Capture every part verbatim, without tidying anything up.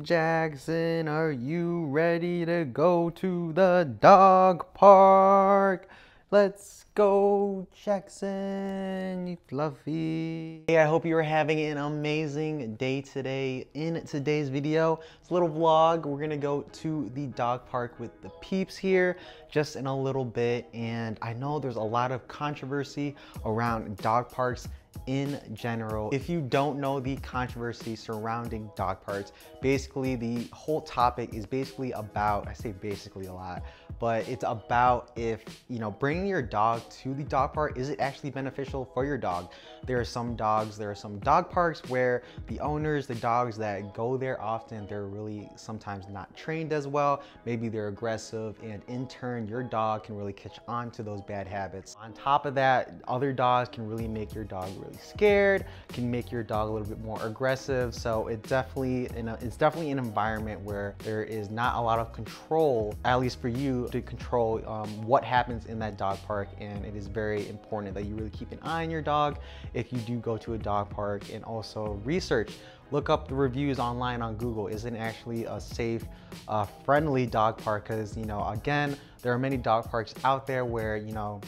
Jaxon, are you ready to go to the dog park? Let's go, Jaxon, you fluffy. Hey, I hope you're having an amazing day today. In today's video, it's a little vlog. We're gonna go to the dog park with the peeps here just in a little bit. And I know there's a lot of controversy around dog parks in general. If you don't know the controversy surrounding dog parks, basically the whole topic is basically about, I say basically a lot, but it's about if, you know, bringing your dog to the dog park, is it actually beneficial for your dog? There are some dogs, there are some dog parks where the owners, the dogs that go there often, they're really sometimes not trained as well. Maybe they're aggressive, and in turn, your dog can really catch on to those bad habits. On top of that, other dogs can really make your dog really scared, can make your dog a little bit more aggressive. So it definitely, you know, it's definitely an environment where there is not a lot of control, at least for you to control um, what happens in that dog park. And it is very important that you really keep an eye on your dog if you do go to a dog park, and also research. Look up the reviews online on Google. Is it actually a safe, uh, friendly dog park? Because, you know, again, there are many dog parks out there where, you know,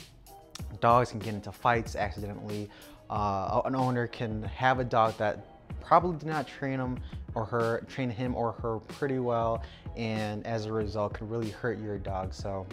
dogs can get into fights accidentally. Uh, an owner can have a dog that probably did not train him or her, train him or her pretty well, and as a result could really hurt your dog. So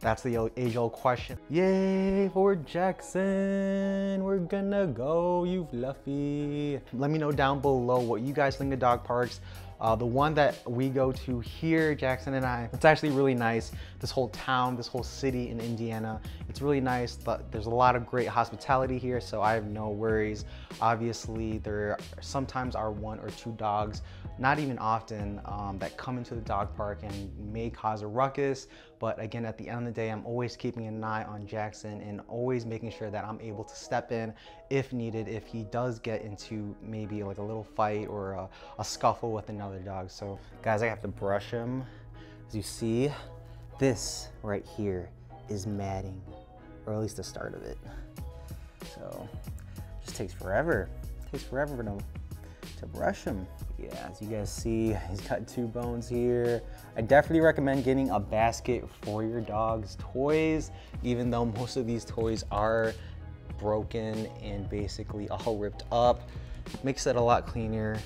that's the age-old question. Yay for Jaxon, we're gonna go, you fluffy. Let me know down below what you guys think of dog parks. Uh, the one that we go to here, Jaxon and I, it's actually really nice. This whole town, this whole city in Indiana, it's really nice. But there's a lot of great hospitality here, so I have no worries. Obviously, there sometimes are one or two dogs, not even often, um, that come into the dog park and may cause a ruckus. But again, at the end of the day, I'm always keeping an eye on Jaxon and always making sure that I'm able to step in if needed, if he does get into maybe like a little fight or a, a scuffle with another dog. So guys, I have to brush him. As you see, this right here is matting, or at least the start of it. So it just takes forever. It takes forever for him to brush him. Yeah, as you guys see, he's got two bones here. I definitely recommend getting a basket for your dog's toys, even though most of these toys are broken and basically all ripped up. Makes it a lot cleaner.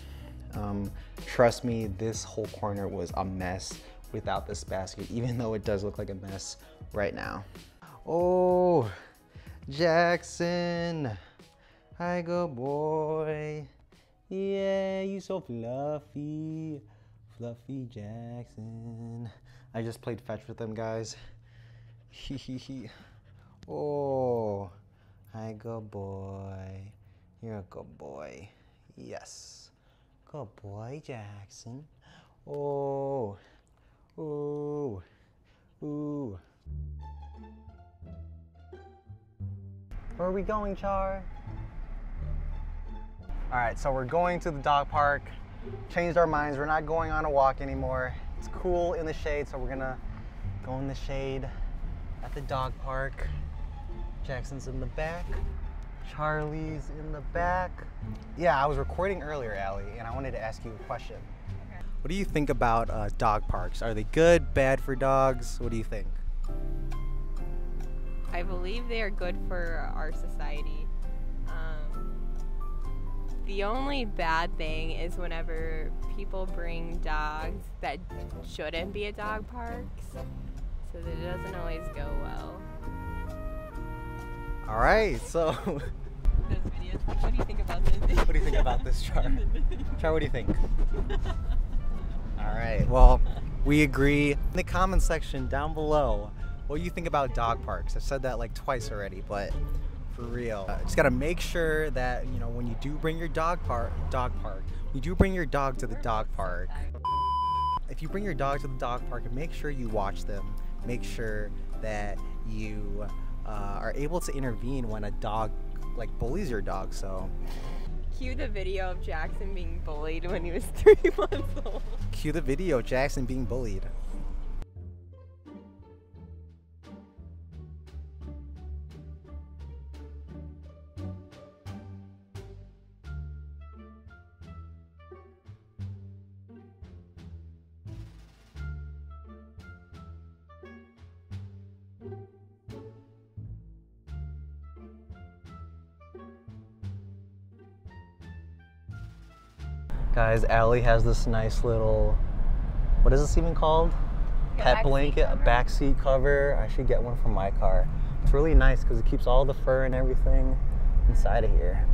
Um, trust me, this whole corner was a mess without this basket, even though it does look like a mess right now. Oh, Jaxon, hi, good boy. Yeah, you so fluffy. Fluffy Jaxon. I just played fetch with them, guys. Hee hee hee. Oh, hi, good boy. You're a good boy. Yes. Good boy, Jaxon. Oh. Ooh. Ooh. Where are we going, Char? All right, so we're going to the dog park. Changed our minds. We're not going on a walk anymore. It's cool in the shade, so we're gonna go in the shade at the dog park. Jaxon's in the back. Charlie's in the back. Yeah, I was recording earlier, Allie, and I wanted to ask you a question. Okay. What do you think about uh, dog parks? Are they good, bad for dogs? What do you think? I believe they are good for our society. Um, The only bad thing is whenever people bring dogs that shouldn't be at dog parks, so that it doesn't always go well. All right, so. Those videos, what do you think about this? What do you think about this, Char? Char, what do you think? All right, well, we agree. In the comment section down below, what do you think about dog parks? I've said that like twice already, but. For real, uh, just gotta make sure that, you know, when you do bring your dog park, dog park, you do bring your dog to the dog park. If you bring your dog to the dog park, make sure you watch them. Make sure that you uh, are able to intervene when a dog like bullies your dog. So, cue the video of Jaxon being bullied when he was three months old. Cue the video of Jaxon being bullied. Guys, Allie has this nice little, what is this even called? Your pet blanket, a backseat cover. I should get one for my car. It's really nice because it keeps all the fur and everything inside of here.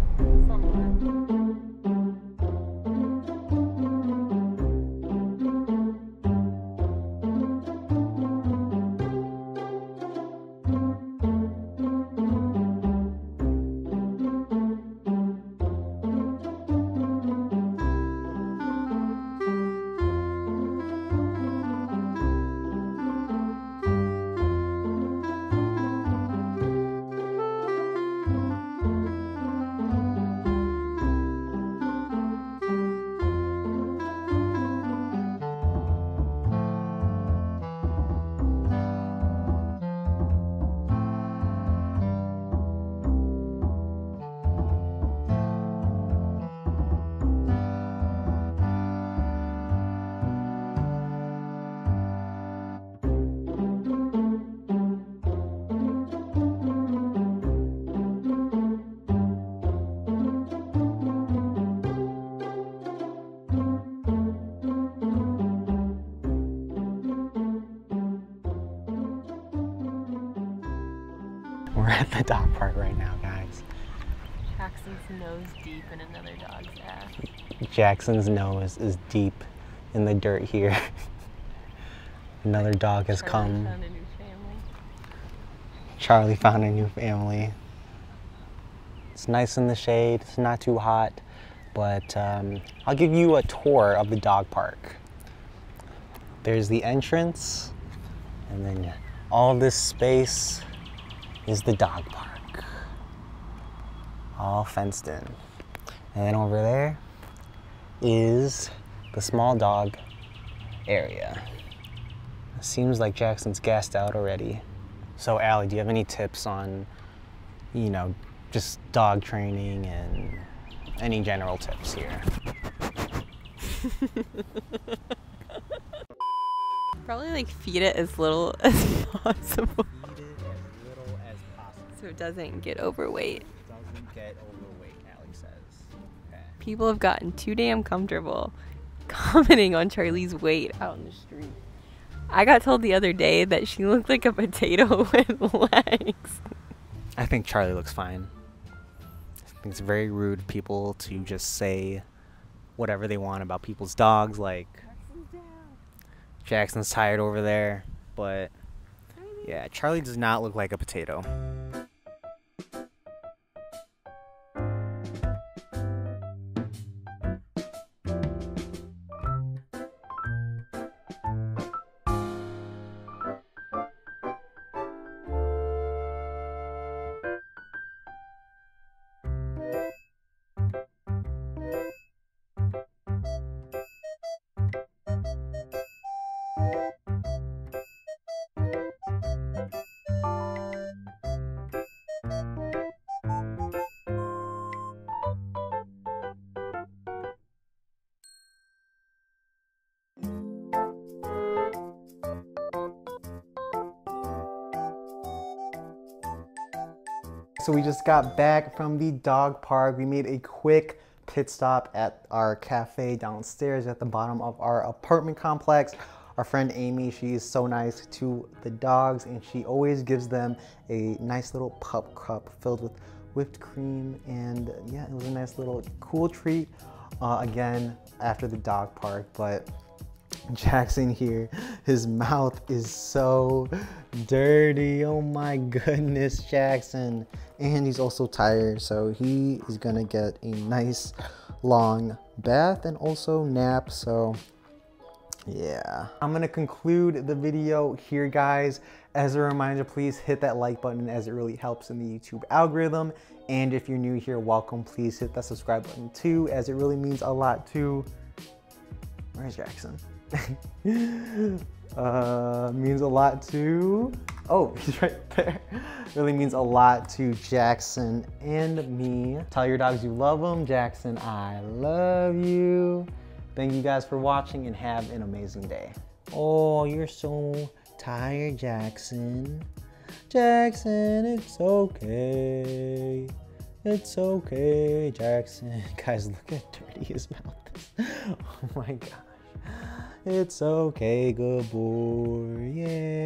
We're at the dog park right now, guys. Jaxon's nose deep in another dog's ass. Jaxon's nose is deep in the dirt here. Another dog has Charlie come. Found a new family. Charlie found a new family. It's nice in the shade. It's not too hot, but um, I'll give you a tour of the dog park. There's the entrance, and then all this space is the dog park, all fenced in. And then over there is the small dog area. It seems like Jaxon's gassed out already. So Allie, do you have any tips on, you know, just dog training and any general tips here? Probably like feed it as little as possible. So it doesn't get overweight. Doesn't get overweight, Allie says. Okay. People have gotten too damn comfortable commenting on Charlie's weight out in the street. I got told the other day that she looked like a potato with legs. I think Charlie looks fine. I think it's very rude of people to just say whatever they want about people's dogs. Like, Jaxon's tired over there, but yeah, Charlie does not look like a potato. So we just got back from the dog park. We made a quick pit stop at our cafe downstairs at the bottom of our apartment complex. Our friend Amy, she is so nice to the dogs and she always gives them a nice little pup cup filled with whipped cream. And yeah, it was a nice little cool treat uh, again after the dog park. But Jaxon here, his mouth is so dirty. Oh my goodness, Jaxon. And he's also tired, so he is gonna get a nice long bath and also nap. So yeah, I'm gonna conclude the video here, guys. As a reminder, please hit that like button as it really helps in the YouTube algorithm. And if you're new here, welcome. Please hit that subscribe button too, as it really means a lot too. Where's Jaxon? uh, means a lot to, oh, he's right there. Really means a lot to Jaxon and me. Tell your dogs you love them. Jaxon, I love you. Thank you guys for watching and have an amazing day. Oh, you're so tired, Jaxon. Jaxon, it's okay. It's okay, Jaxon. Guys, look how dirty his mouth is. Oh my gosh. It's okay, good boy. Yeah.